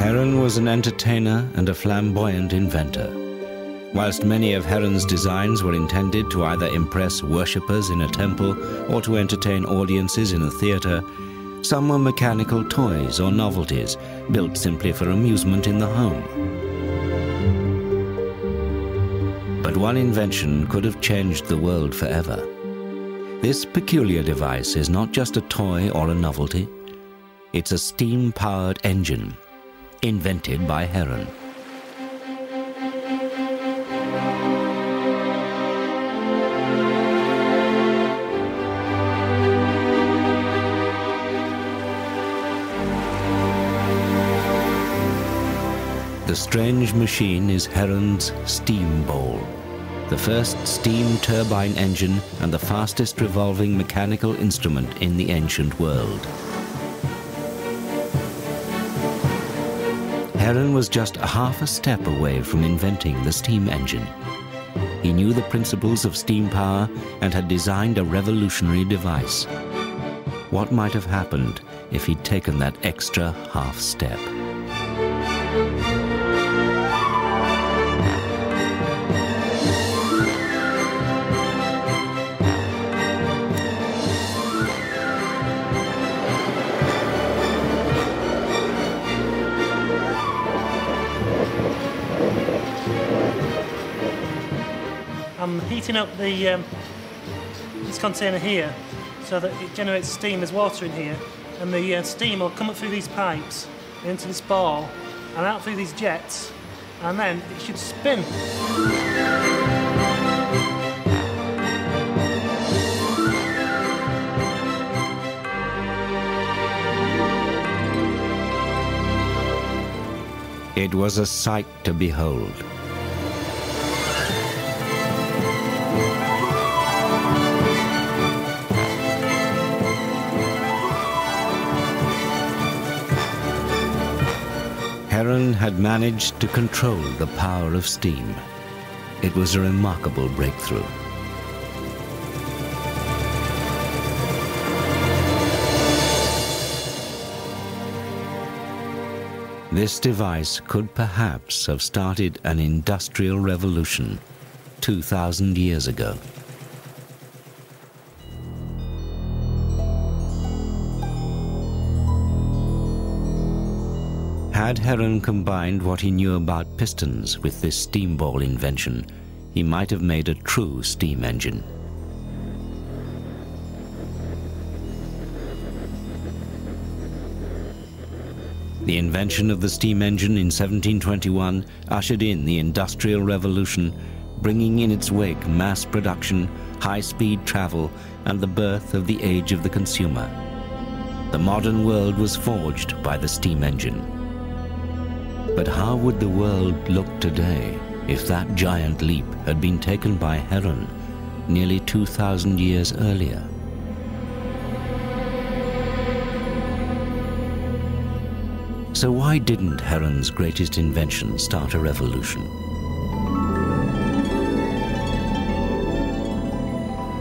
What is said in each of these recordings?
Heron was an entertainer and a flamboyant inventor. Whilst many of Heron's designs were intended to either impress worshippers in a temple or to entertain audiences in a theatre, some were mechanical toys or novelties, built simply for amusement in the home. But one invention could have changed the world forever. This peculiar device is not just a toy or a novelty. It's a steam-powered engine, invented by Heron. The strange machine is Heron's steam bowl, the first steam turbine engine and the fastest revolving mechanical instrument in the ancient world. Heron was just half a step away from inventing the steam engine. He knew the principles of steam power and had designed a revolutionary device. What might have happened if he'd taken that extra half step? I'm heating up the, this container here so that it generates steam. There's water in here, and the steam will come up through these pipes into this ball and out through these jets, and then it should spin. It was a sight to behold. Heron had managed to control the power of steam. It was a remarkable breakthrough. This device could perhaps have started an industrial revolution 2,000 years ago. Had Heron combined what he knew about pistons with this steam ball invention, he might have made a true steam engine. The invention of the steam engine in 1721 ushered in the Industrial Revolution, bringing in its wake mass production, high-speed travel, and the birth of the age of the consumer. The modern world was forged by the steam engine. But how would the world look today if that giant leap had been taken by Heron nearly 2,000 years earlier? So why didn't Heron's greatest invention start a revolution?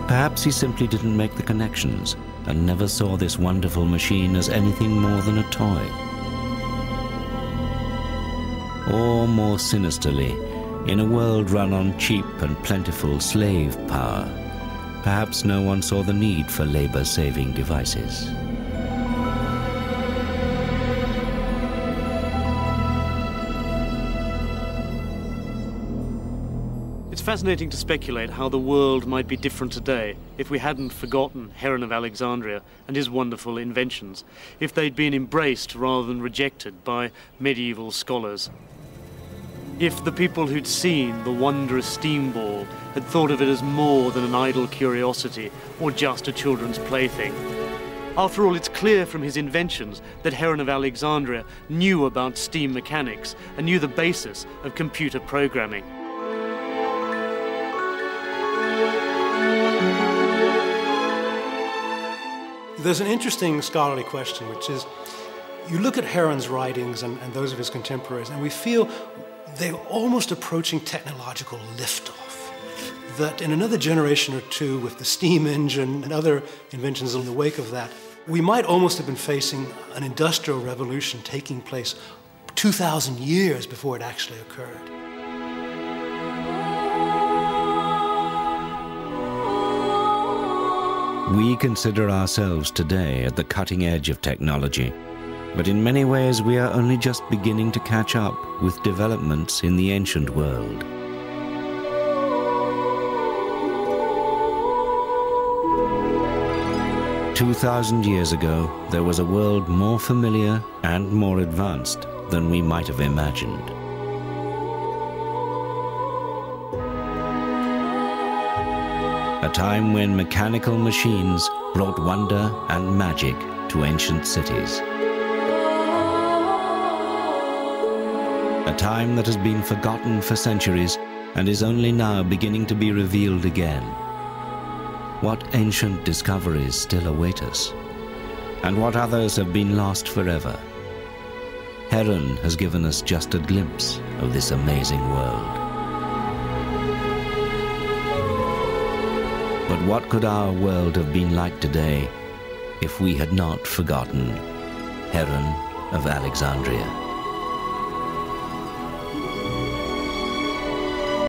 Perhaps he simply didn't make the connections and never saw this wonderful machine as anything more than a toy. Or, more sinisterly, in a world run on cheap and plentiful slave power, perhaps no one saw the need for labor-saving devices. It's fascinating to speculate how the world might be different today if we hadn't forgotten Heron of Alexandria and his wonderful inventions, if they'd been embraced rather than rejected by medieval scholars. If the people who'd seen the wondrous steam ball had thought of it as more than an idle curiosity or just a children's plaything. After all, it's clear from his inventions that Heron of Alexandria knew about steam mechanics and knew the basis of computer programming. There's an interesting scholarly question, which is, you look at Heron's writings and those of his contemporaries, and we feel they're almost approaching technological liftoff. That in another generation or two, with the steam engine and other inventions in the wake of that, we might almost have been facing an industrial revolution taking place 2,000 years before it actually occurred. We consider ourselves today at the cutting edge of technology, but in many ways we are only just beginning to catch up with developments in the ancient world. $2,000 years ago, there was a world more familiar and more advanced than we might have imagined. A time when mechanical machines brought wonder and magic to ancient cities. A time that has been forgotten for centuries and is only now beginning to be revealed again. What ancient discoveries still await us, and what others have been lost forever. Heron has given us just a glimpse of this amazing world. But what could our world have been like today if we had not forgotten Heron of Alexandria?